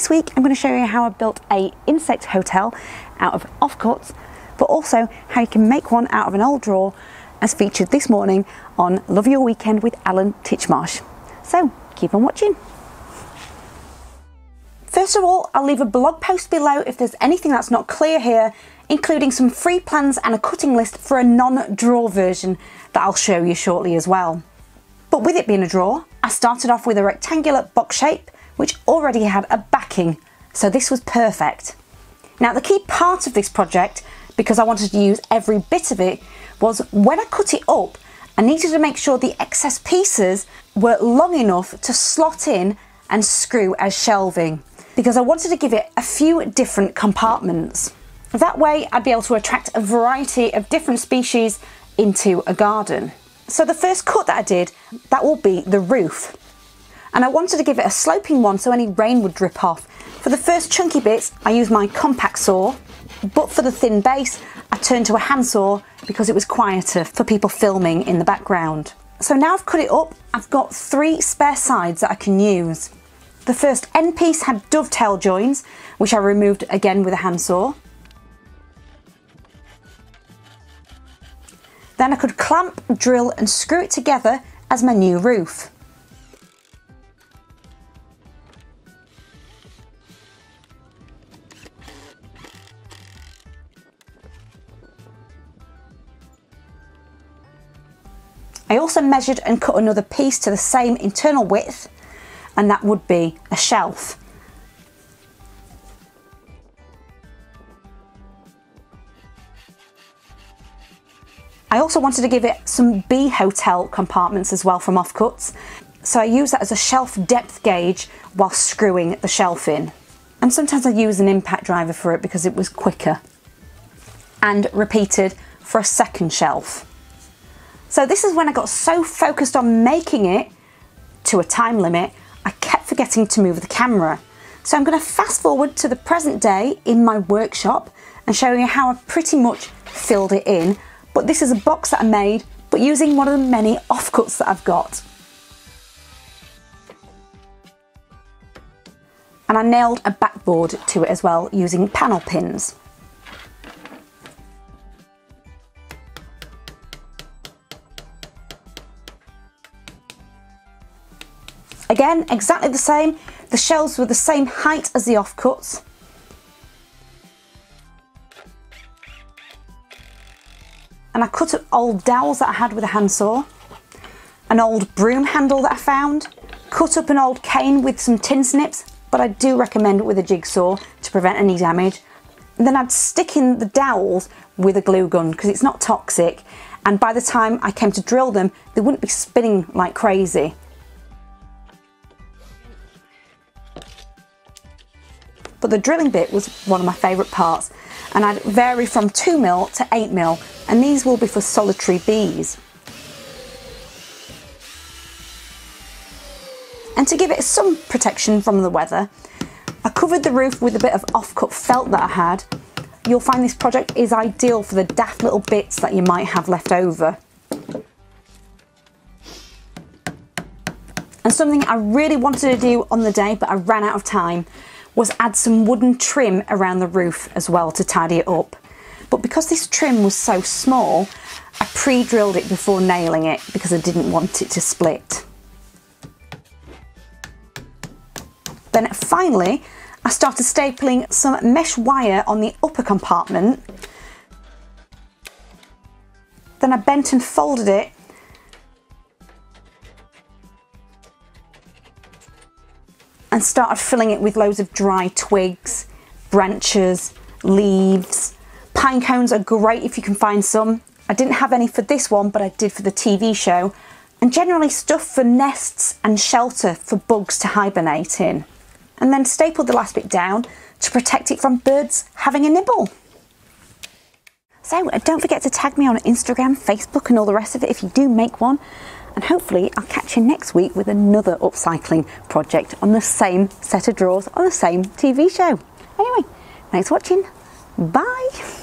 This week I'm going to show you how I built an insect hotel out of offcuts, but also how you can make one out of an old drawer, as featured this morning on Love Your Weekend with Alan Titchmarsh. So keep on watching. First of all, I'll leave a blog post below if there's anything that's not clear here, including some free plans and a cutting list for a non-drawer version that I'll show you shortly as well. But with it being a drawer, I started off with a rectangular box shape which already had a backing, so this was perfect. Now the key part of this project, because I wanted to use every bit of it, was when I cut it up, I needed to make sure the excess pieces were long enough to slot in and screw as shelving, because I wanted to give it a few different compartments. That way I'd be able to attract a variety of different species into a garden. So the first cut that I did, that will be the roof. And I wanted to give it a sloping one so any rain would drip off. For the first chunky bits, I used my compact saw, but for the thin base, I turned to a handsaw because it was quieter for people filming in the background. So now I've cut it up, I've got three spare sides that I can use. The first end piece had dovetail joins, which I removed again with a handsaw. Then I could clamp, drill and screw it together as my new roof. I also measured and cut another piece to the same internal width, and that would be a shelf. I also wanted to give it some bee hotel compartments as well from offcuts, so I use that as a shelf depth gauge while screwing the shelf in. And sometimes I use an impact driver for it because it was quicker. And repeated for a second shelf. So this is when I got so focused on making it to a time limit, I kept forgetting to move the camera. So I'm going to fast forward to the present day in my workshop and show you how I pretty much filled it in. But this is a box that I made, but using one of the many offcuts that I've got. And I nailed a backboard to it as well using panel pins. Again, exactly the same. The shelves were the same height as the offcuts. And I cut up old dowels that I had with a handsaw, an old broom handle that I found, cut up an old cane with some tin snips, but I do recommend it with a jigsaw to prevent any damage. And then I'd stick in the dowels with a glue gun because it's not toxic. And by the time I came to drill them, they wouldn't be spinning like crazy. But the drilling bit was one of my favourite parts, and I'd vary from 2mm to 8mm, and these will be for solitary bees. And to give it some protection from the weather, I covered the roof with a bit of offcut felt that I had. You'll find this project is ideal for the daft little bits that you might have left over. And something I really wanted to do on the day, but I ran out of time, was add some wooden trim around the roof as well to tidy it up. But because this trim was so small, I pre-drilled it before nailing it because I didn't want it to split. Then finally, I started stapling some mesh wire on the upper compartment. Then I bent and folded it, and started filling it with loads of dry twigs, branches, leaves. Pine cones are great if you can find some. I didn't have any for this one, but I did for the TV show. And generally stuff for nests and shelter for bugs to hibernate in. And then stapled the last bit down to protect it from birds having a nibble. So don't forget to tag me on Instagram, Facebook and all the rest of it if you do make one. And hopefully I'll catch you next week with another upcycling project on the same set of drawers on the same TV show. Anyway, thanks for watching. Bye.